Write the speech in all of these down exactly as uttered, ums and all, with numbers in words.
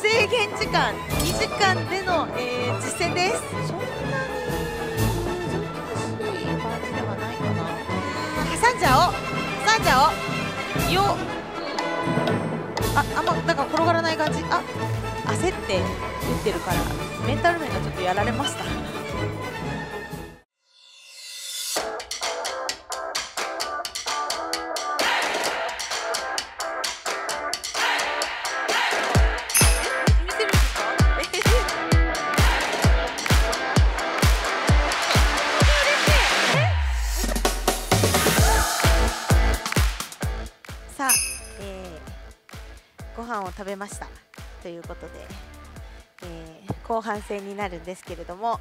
制限時間にじかんでの、えー、実践です。そんなに難しい感じではないかな。挟んじゃおう挟んじゃおうよっ、ああんまなんか転がらない感じ、あ焦って打ってるからメンタル面がちょっとやられました。ご飯を食べましたということで、えー、後半戦になるんですけれども、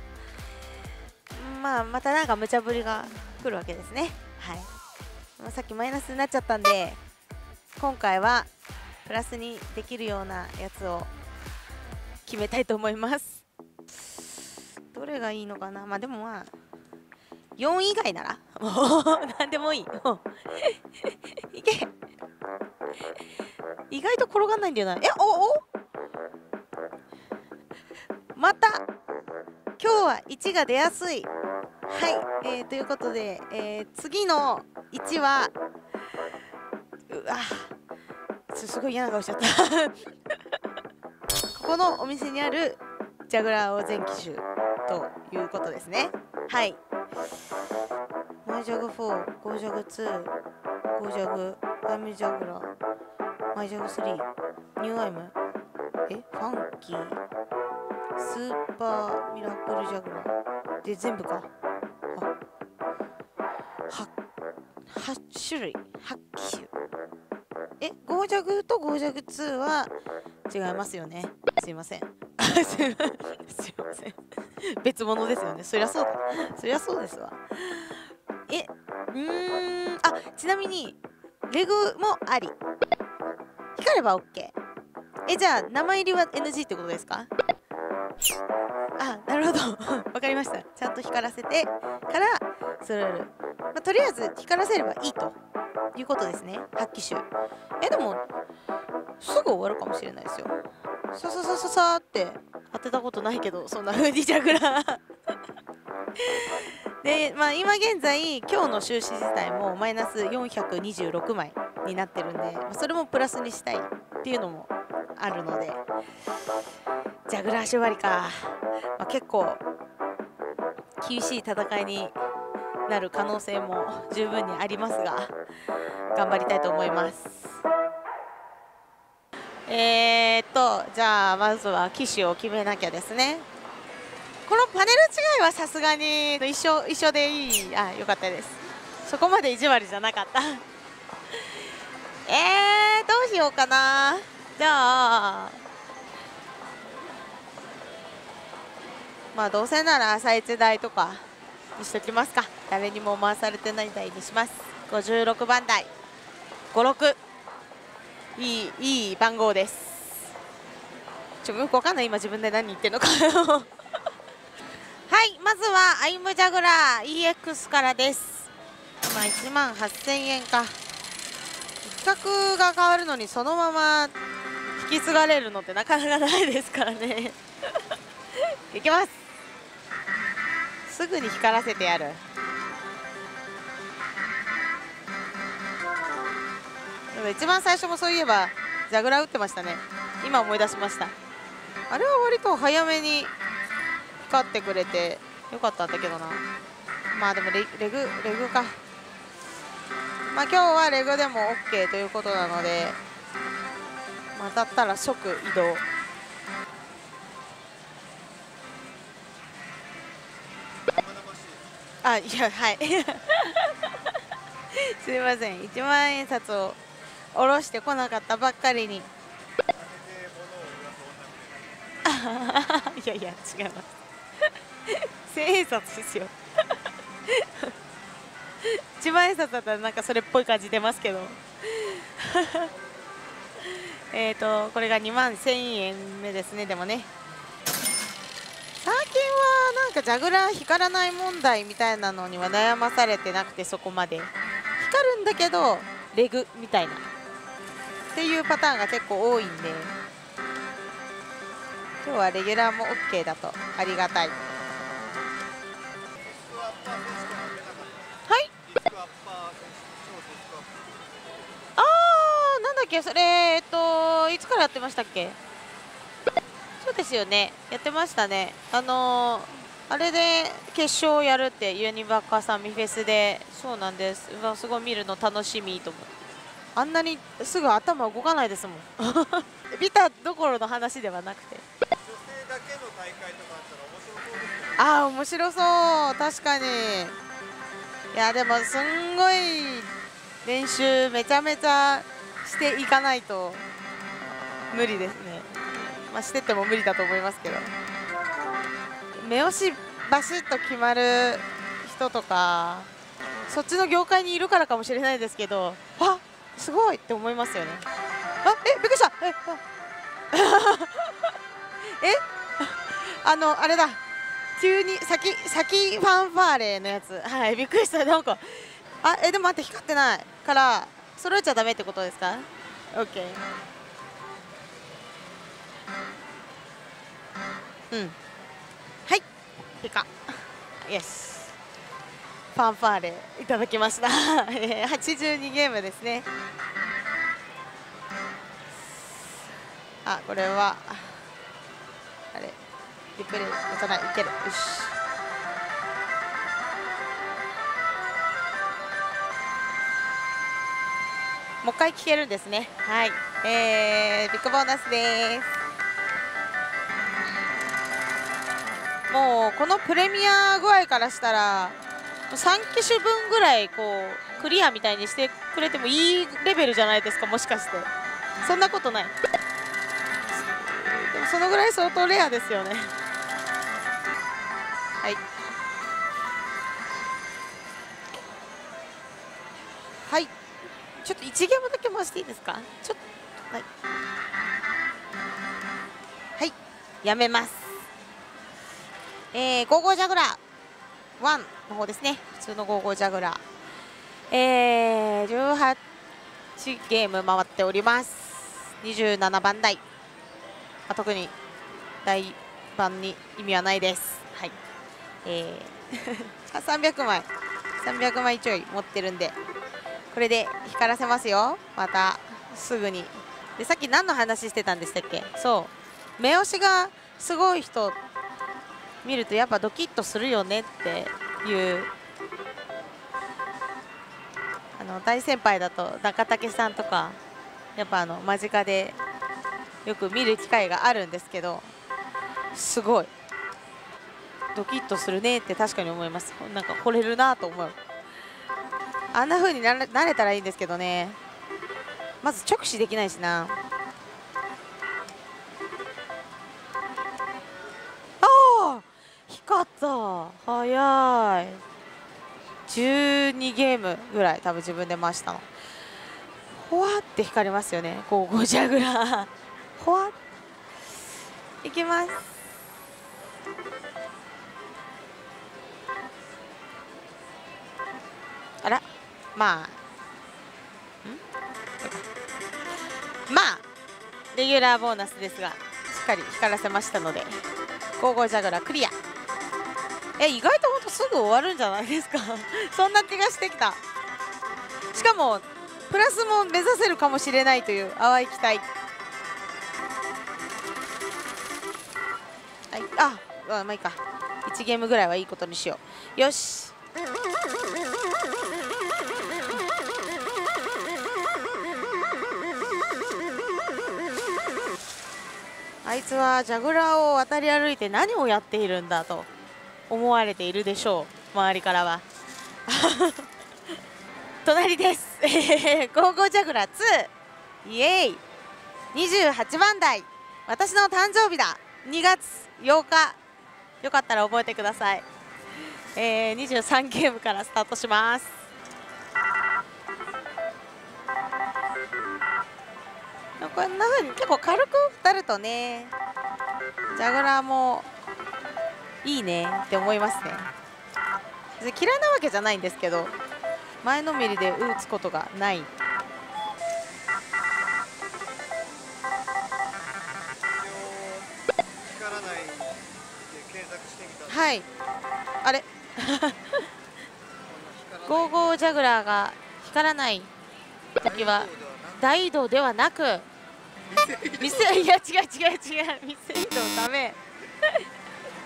まあ、またなんか無茶ぶりが来るわけですね。はい、まあ、さっきマイナスになっちゃったんで、今回はプラスにできるようなやつを決めたいと思います。どれがいいのかな、まあでもまあよん以外ならもう何でもいいもういけ意外と転がんないんだよな。え、おおまた今日はいちが出やすい。はい、えー、ということで、えー、次のいちはうわすごい嫌な顔しちゃったここのお店にあるジャグラーを全機種ということですね。はい、マイジャグフォー、ゴージャグツー、ゴージャグタイムジャグラー、マイジャグスリー、ニューアイム、えファンキー、スーパーミラクルジャグラーで全部か、あはちしゅるい、はちきしゅ。えゴージャグとゴージャグツーは違いますよね。すいませんすいません別物ですよね。そりゃそうだそりゃそうですわ。えうん、あちなみにレグもあり、光れば オーケー。 えじゃあ生入りは エヌジー ってことですか。あなるほどわかりました。ちゃんと光らせてから揃える、まあ、とりあえず光らせればいいということですね。発揮集えでもすぐ終わるかもしれないですよ。さささささって当てたことないけど、そんな風にジャグラーで、まあ、今現在今日の収支自体もマイナスよんひゃくにじゅうろくまいになってるんで、それもプラスにしたいっていうのもあるので、ジャグラー縛りか、まあ、結構厳しい戦いになる可能性も十分にありますが、頑張りたいと思います。えーっとじゃあまずは機種を決めなきゃですね。このパネル違いはさすがに一緒一緒でいい、あよかったです。そこまで意地悪じゃなかったえーどうしようかな。じゃあまあどうせなら朝一台とかにしときますか。誰にも回されてない台にします。ごじゅうろくばんだいごじゅうろく、いいいい番号です。ちょっとよくわかんない今自分で何言ってるのかはい、まずはアイムジャグラー イーエックス からです。今いちまんはっせんえんか。企画が変わるのにそのまま引き継がれるのってなかなかないですからねいきます。すぐに光らせてやる。一番最初もそういえばジャグラー打ってましたね。今思い出しました。あれは割と早めに光ってくれてよかったんだけどな。まあでもレグレグか、まあ今日はレグでも オーケー ということなので、当たったら即移動。あいやはいすいません、いちまんえん札を下ろしてこなかったばっかりにいやいや違います千円札ですよいちまんえん札だったらなんかそれっぽい感じ出ますけどえっとこれがにまんせんえんめですね。でもね最近はなんかジャグラー光らない問題みたいなのには悩まされてなくて、そこまで光るんだけどレグみたいなっていうパターンが結構多いんで、今日はレギュラーも オーケー だとありがたい。はい。ああ、なんだっけそれ、えっといつからやってましたっけ？そうですよね、やってましたね。あのー、あれで決勝をやるってユニバカさんミフェスで、そうなんです。うわ、すごい見るの楽しみと思って。あんなにすぐ頭動かないですもんビタどころの話ではなくて、女性だけの大会とかあったら面白そうですね。ああ面白そう、確かに。いやでもすんごい練習めちゃめちゃしていかないと無理ですね。まあしてっても無理だと思いますけど、目押しバシッと決まる人とかそっちの業界にいるからかもしれないですけど、あっすごいって思いますよね。あ、え、びっくりした。え、えあのあれだ。急に先先ファンファーレのやつ。はい、びっくりした。なんかあ、え、でも待って光ってないから揃えちゃダメってことですか？オッケー。うん。はい。ピカ。イエス。ファンファーレいただきましたはちじゅうにゲームですね。あ、これはあれリプレイ押さないいける。よし、もう一回聞けるんですね。はい、えー、ビッグボーナスです。もうこのプレミア具合からしたらさん機種分ぐらいこうクリアみたいにしてくれてもいいレベルじゃないですか。もしかしてそんなことない？でもそのぐらい相当レアですよねはいはい、ちょっといちゲームだけ回していいですか？ちょっとはい、はい、やめます。えー、ゴーゴージャグラーワンの方ですね。普通のゴーゴージャグラー、えー、じゅうはちゲーム回っております。にじゅうななばん台、まあ、特に台番に意味はないです。はい、えー、さんびゃくまいさんびゃくまいちょい持ってるんで、これで光らせますよ。またすぐにで、さっき何の話してたんでしたっけ？そう、目押しがすごい人見るとやっぱドキッとするよねっていう、あの大先輩だと中武さんとかやっぱあの間近でよく見る機会があるんですけど、すごいドキッとするねって確かに思います。なんか惚れるなと思う。あんな風になれたらいいんですけどね。まず直視できないしな。光った、早い。じゅうにゲームぐらい多分自分で回したの。ほわって光りますよね、ゴーゴージャグラーほわっいきます。あら、まあんまあレギュラーボーナスですが、しっかり光らせましたのでゴーゴージャグラークリア。え、意外とほんとすぐ終わるんじゃないですかそんな気がしてきた。しかもプラスも目指せるかもしれないという淡い期待。はい、あ、まあいいか、いちゲームぐらいはいいことにしよう。よし、あいつはジャグラーを渡り歩いて何をやっているんだと思われているでしょう、周りからは隣ですゴーゴージャグラーツー、イエーイ。にじゅうはちばん台、私の誕生日だ。にがつようか、よかったら覚えてください。えー、にじゅうさんゲームからスタートします。こんなふうに結構軽く打るとね、ジャグラーもいいねって思いますね。嫌いなわけじゃないんですけど、前のめりで打つことがない。はいあれゴーゴージャグラーが光らない時は大移動ではなくミスいや違う違う違うミス移動ダメ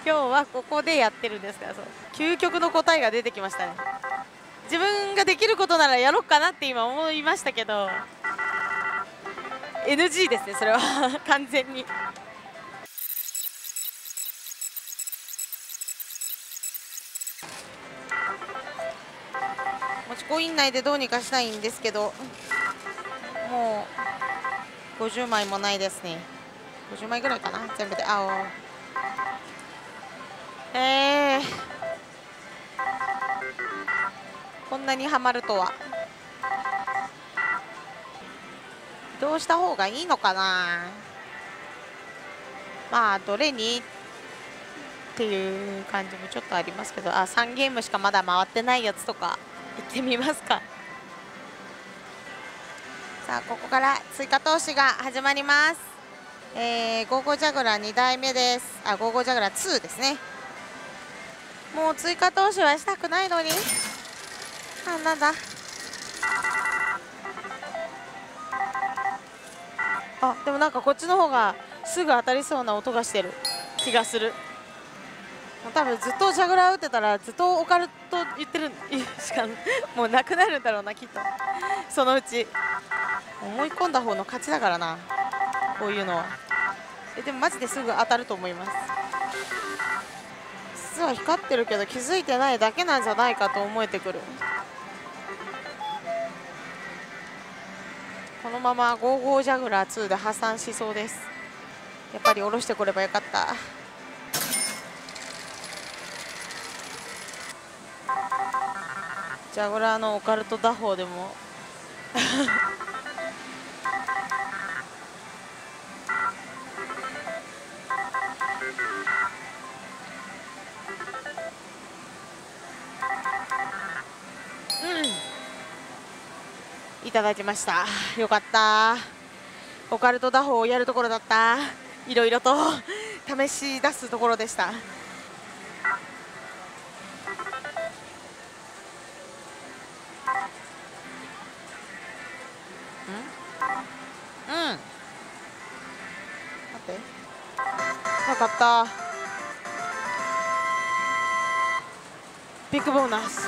今日はここでやってるんですから、そう究極の答えが出てきましたね。自分ができることならやろうかなって今思いましたけど エヌジー ですねそれは完全に。持ちコイン内でどうにかしたいんですけどもうごじゅうまいもないですね。ごじゅうまいぐらいかな全部で。あおえー、こんなにはまるとは。移動した方がいいのかな。まあどれにっていう感じもちょっとありますけど、あさんゲームしかまだ回ってないやつとか行ってみますか。さあここから追加投資が始まります。えー、ゴーゴージャグラーにだいめです。あゴーゴージャグラーツーですね。もう追加投資はしたくないのに、あなんだあでもなんかこっちの方がすぐ当たりそうな音がしてる気がする。もう多分ずっとジャグラー打ってたらずっとオカルト言ってるしかもうなくなるんだろうなきっと。そのうち思い込んだ方の勝ちだからなこういうのは。えでもマジですぐ当たると思います。実は光ってるけど気づいてないだけなんじゃないかと思えてくる。このままゴーゴージャグラーツーで破産しそうです。やっぱり下ろしてこればよかった。ジャグラーのオカルト打法でもいただきました。よかった。オカルト打法をやるところだった。いろいろと試し出すところでした。うんうん待ってよかった。ビッグボーナス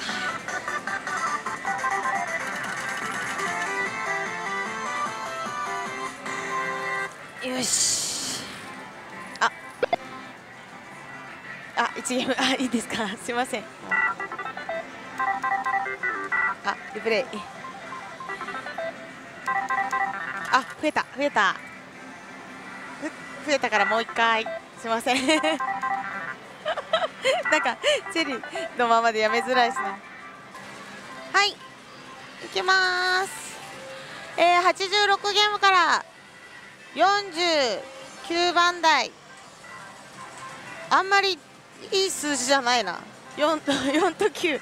よし。ああいちゲームあいいですかすいません。あリプレイあ増えた増えた増えたからもういっかいすいませんなんかチェリーのままでやめづらいですね。はい行きまーす。えー、はちじゅうろくゲームからよんじゅうきゅうばんだいあんまりいい数字じゃないな。よんときゅう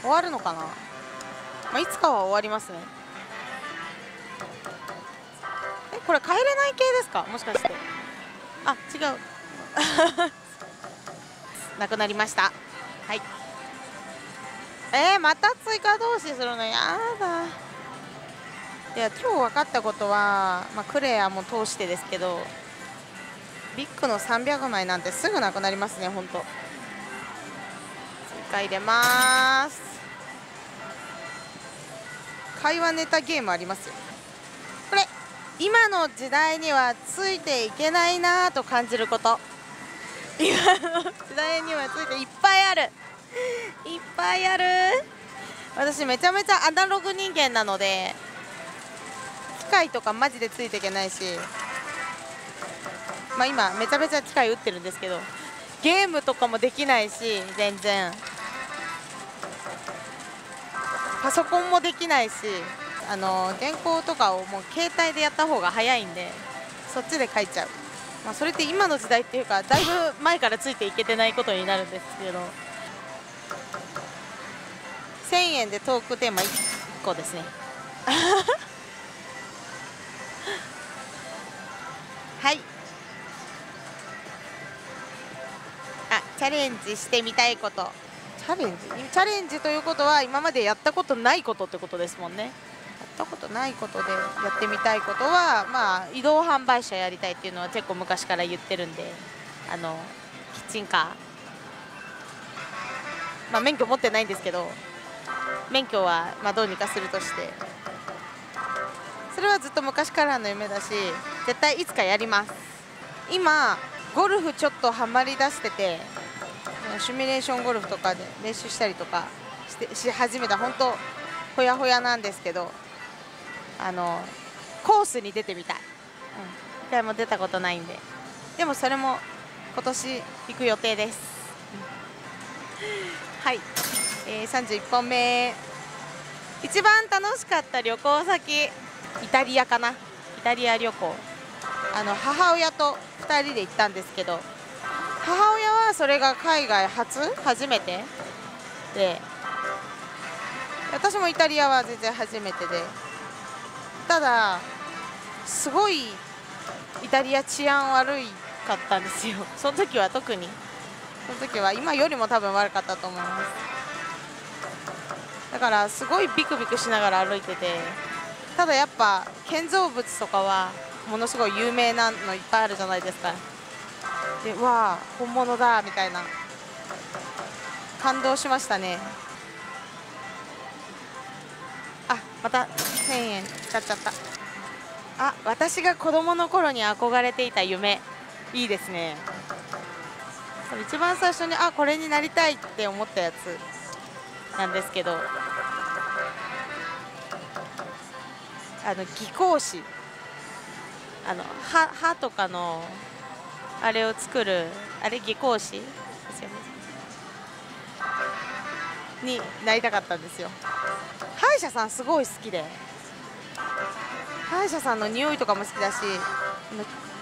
終わるのかな、まあ、いつかは終わりますね。えこれ帰れない系ですかもしかして。あ違うなくなりました。はいえー、また追加同士するのやだ。いや今日分かったことは、まあ、クレアも通してですけどビッグのさんびゃくまいなんてすぐなくなりますねほんと。追加入れまーす。会話ネタゲームありますよこれ。今の時代にはついていけないなーと感じること。今の時代にはついていっぱいあるいっぱいある。私めちゃめちゃアナログ人間なので機械とかマジでついていけないし、まあ、今めちゃめちゃ機械打ってるんですけどゲームとかもできないし全然パソコンもできないし、あの原稿とかをもう携帯でやった方が早いんでそっちで書いちゃう、まあ、それって今の時代っていうかだいぶ前からついていけてないことになるんですけどせんえんでトークテーマいっこですねはいチャレンジしてみたいこと、チャレンジチャレンジということは今までやったことないことってことですもんね。やったことないことでやってみたいことは、まあ、移動販売車やりたいっていうのは結構昔から言ってるんで、あのキッチンカー、まあ、免許持ってないんですけど、免許はまあどうにかするとして、それはずっと昔からの夢だし、絶対いつかやります。今ゴルフちょっとはまりだしてて、シミュレーションゴルフとかで練習したりとかしてし始めた、本当ほやほやなんですけど、あのコースに出てみたい、うん、いっかいも出たことないんで、でもそれも今年行く予定です、うん、はい、えー、さんじゅういっぽんめ、一番楽しかった旅行先、イタリアかな。イタリア旅行、あの母親とふたりで行ったんですけど、母親はそれが海外初初めてで、私もイタリアは全然初めてで、ただすごいイタリア治安悪いかったんですよ、その時は。特にその時は今よりも多分悪かったと思います。だからすごいビクビクしながら歩いてて、ただやっぱ建造物とかはものすごい有名なのいっぱいあるじゃないですか。で、わあ本物だみたいな、感動しましたね。あ、またせんえん使っちゃった。あ、私が子どもの頃に憧れていた夢、いいですね。一番最初にあこれになりたいって思ったやつなんですけど、あの技工士、あの歯、歯とかのあれを作る、あれ技工士ですよね、になりたかったんですよ。歯医者さんすごい好きで、歯医者さんの匂いとかも好きだし、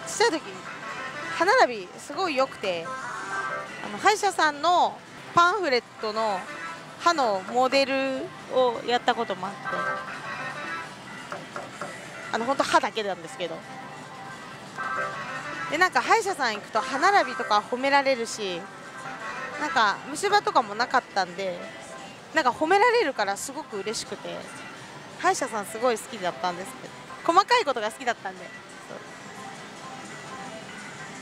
ちっちゃい時歯並びすごい良くて、あの歯医者さんのパンフレットの歯のモデルをやったこともあって。あの本当歯だけなんですけど、でなんか歯医者さん行くと歯並びとか褒められるし、なんか虫歯とかもなかったんで、なんか褒められるからすごく嬉しくて、歯医者さんすごい好きだったんですけど、細かいことが好きだったんで、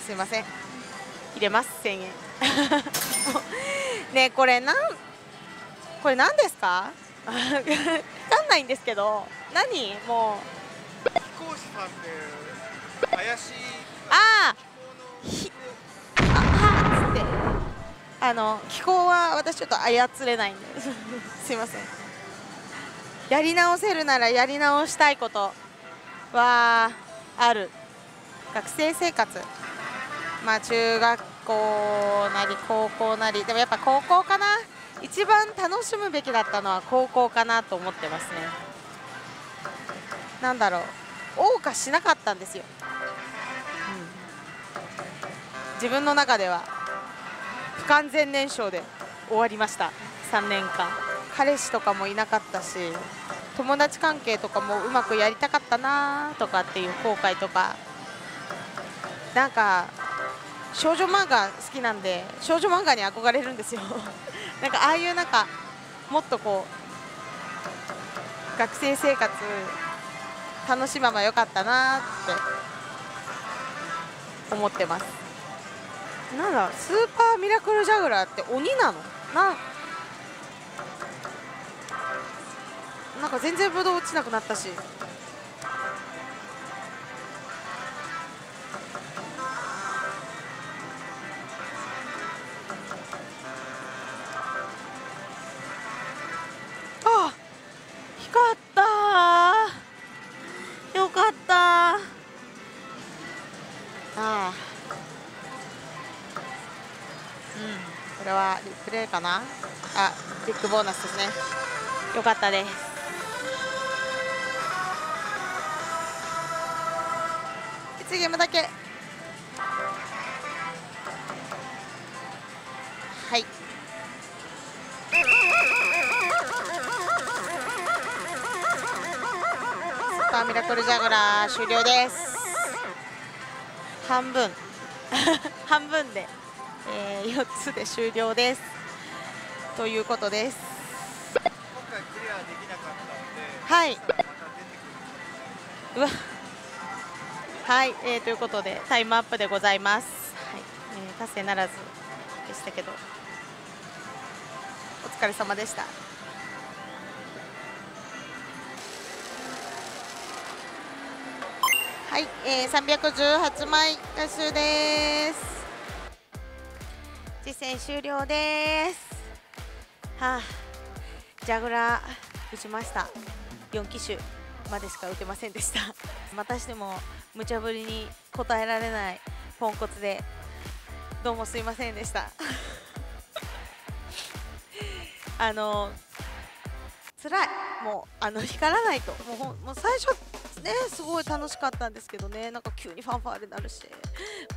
すいません、入れますせんえんねえ、これなんこれ何ですか分かんないんですけど、何もう技工士さんって林、あーひあはっつって、あの気候は私ちょっと操れないんでですいません。やり直せるならやり直したいことはある。学生生活、まあ中学校なり高校なり、でもやっぱ高校かな、一番楽しむべきだったのは高校かなと思ってますね。なんだろう、謳歌しなかったんですよ、うん、自分の中では不完全燃焼で終わりました。さんねんかん彼氏とかもいなかったし、友達関係とかもうまくやりたかったなとかっていう後悔とか、なんか少女漫画好きなんで少女漫画に憧れるんですよなんかああいうなんかもっとこう学生生活楽しまま良かったなって思ってます。なんだスーパーミラクルジャグラーって鬼なのな、なんか全然ブドウ落ちなくなったし、あ光ったリプレイかな。あ、ビッグボーナスですね。よかったです。いちゲームだけ。はい。スーパーミラクルジャグラー終了です。半分、半分で。えー、よっつで終了ですということです。今回クリアできなかったので、はい、うわ、はい、えー、ということでタイムアップでございます。はい、えー、達成ならずでしたけどお疲れ様でした。はい、えー、さんびゃくじゅうはちまい回収です。実戦終了です。はあ、ジャグラー打ちました。よんきしゅまでしか打てませんでした。またしても無茶ぶりに応えられないポンコツでどうもすいませんでした。あの辛い、もうあの光らないと、もう、もう最初ねすごい楽しかったんですけどね、なんか急にファンファーレになるし、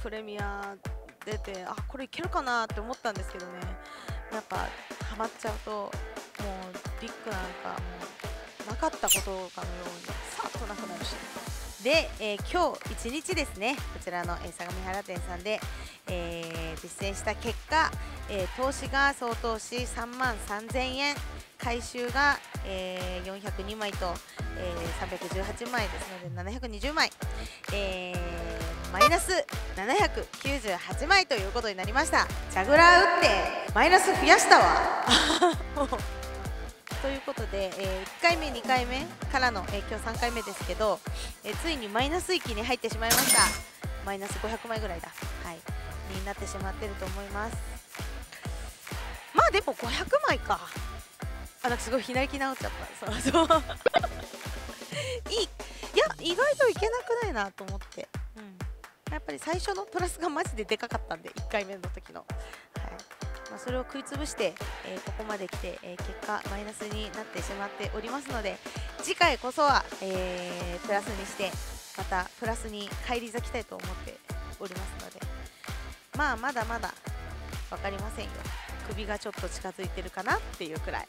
プレミア出て、あ、これいけるかなって思ったんですけどね、やっぱハマっちゃうともうビッグなんかもうなかったことかのようにさっとなくなるし、で、えー、今日いちにちですね、こちらの、えー、相模原店さんで、えー、実践した結果、えー、投資が総投資さんまんさんぜんえん、回収が、えー、よんひゃくにまいと、えー、さんびゃくじゅうはちまいですのでななひゃくにじゅうまい、えーマイナスななひゃくきゅうじゅうはちまいということになりました。ジャグラー打ってマイナス増やしたわということで、えー、いっかいめにかいめからの、えー、今日さんかいめですけど、えー、ついにマイナス域に入ってしまいました。マイナスごひゃくまいぐらいだ、はい、になってしまってると思います。まあでもごひゃくまいか、あ、なんかすごい左利き直っちゃった。そうそういい、いや意外といけなくないなと思って、うん、やっぱり最初のプラスがマジででかかったんで、いっかいめの時の、はい、まあ、それを食いつぶして、えー、ここまで来て、えー、結果マイナスになってしまっておりますので、次回こそは、えー、プラスにしてまたプラスに返り咲きたいと思っておりますので、まあまだまだ分かりませんよ、首がちょっと近づいてるかなっていうくらい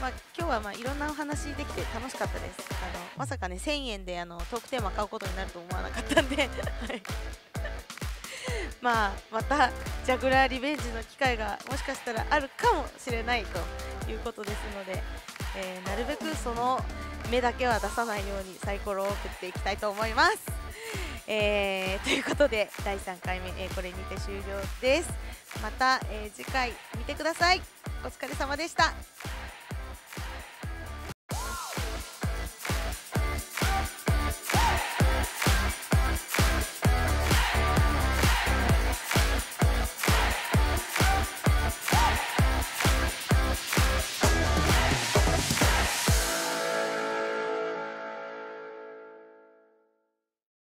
まあ今日はまあいろんなお話できて楽しかったです。あのまさかねせんえんであのトークテーマ買うことになると思わなかったんでまあまたジャグラーリベンジの機会がもしかしたらあるかもしれないということですので、えー、なるべくその目だけは出さないようにサイコロを振っていきたいと思います。えー、ということでだいさんかいめ、えー、これにて終了です。また、えー、次回見てください。お疲れ様でした。